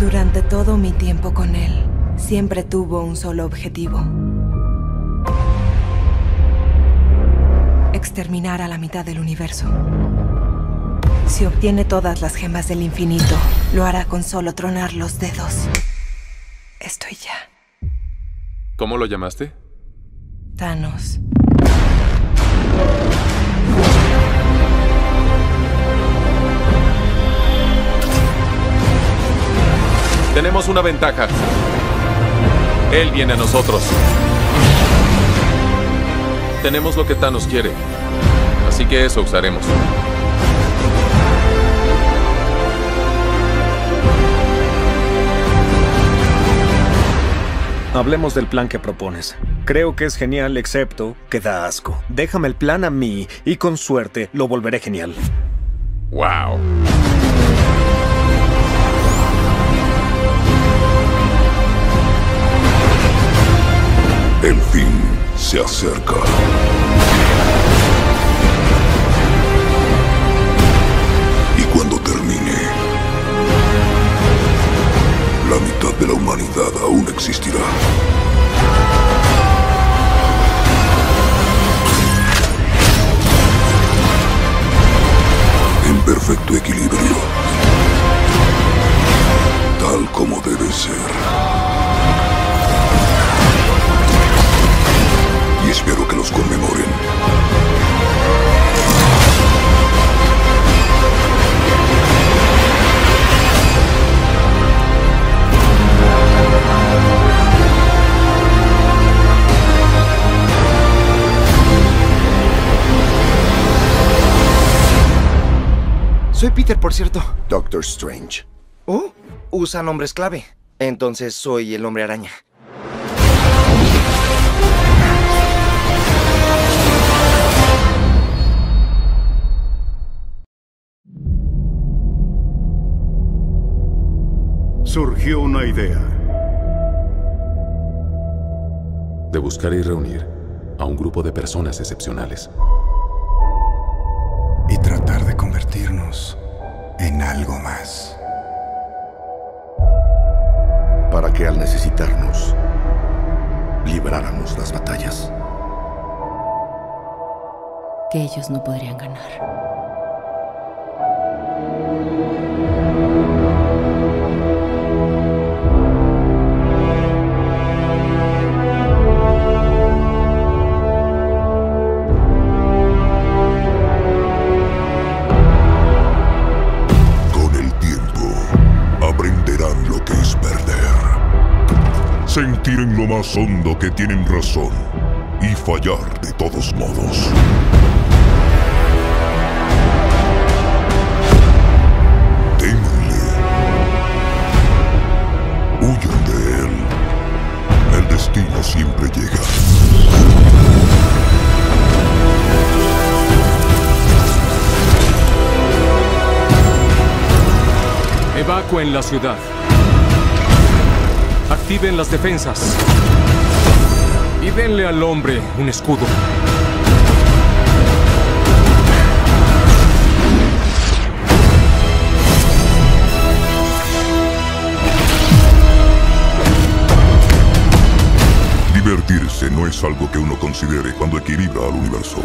Durante todo mi tiempo con él, siempre tuvo un solo objetivo. Exterminar a la mitad del universo. Si obtiene todas las gemas del infinito, lo hará con solo tronar los dedos. Estoy ya. ¿Cómo lo llamaste? Thanos. Tenemos una ventaja. Él viene a nosotros. Tenemos lo que Thanos quiere. Así que eso usaremos. Hablemos del plan que propones. Creo que es genial, excepto que da asco. Déjame el plan a mí y con suerte lo volveré genial. Wow. El fin se acerca. Y cuando termine, la mitad de la humanidad aún existirá. En perfecto equilibrio, tal como debe ser. Espero que los conmemoren. Soy Peter, por cierto. Doctor Strange. ¿Oh? Usa nombres clave. Entonces soy el Hombre Araña. Surgió una idea. De buscar y reunir a un grupo de personas excepcionales. Y tratar de convertirnos en algo más. Para que al necesitarnos, libráramos las batallas. Que ellos no podrían ganar. Sentir en lo más hondo que tienen razón y fallar de todos modos. Témanle. Huyan de él. El destino siempre llega. Evacúen la ciudad. Activen las defensas y denle al hombre un escudo. Divertirse no es algo que uno considere cuando equilibra al universo.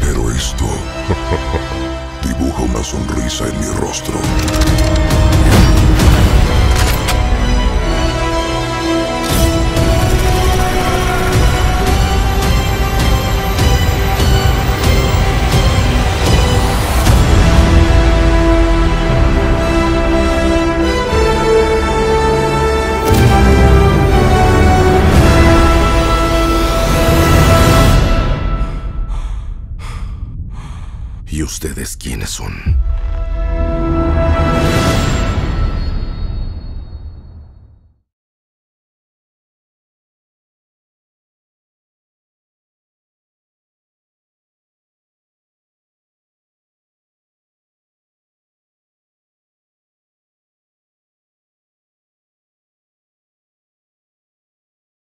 Pero esto dibuja una sonrisa en mi rostro. ¿Y ustedes quiénes son?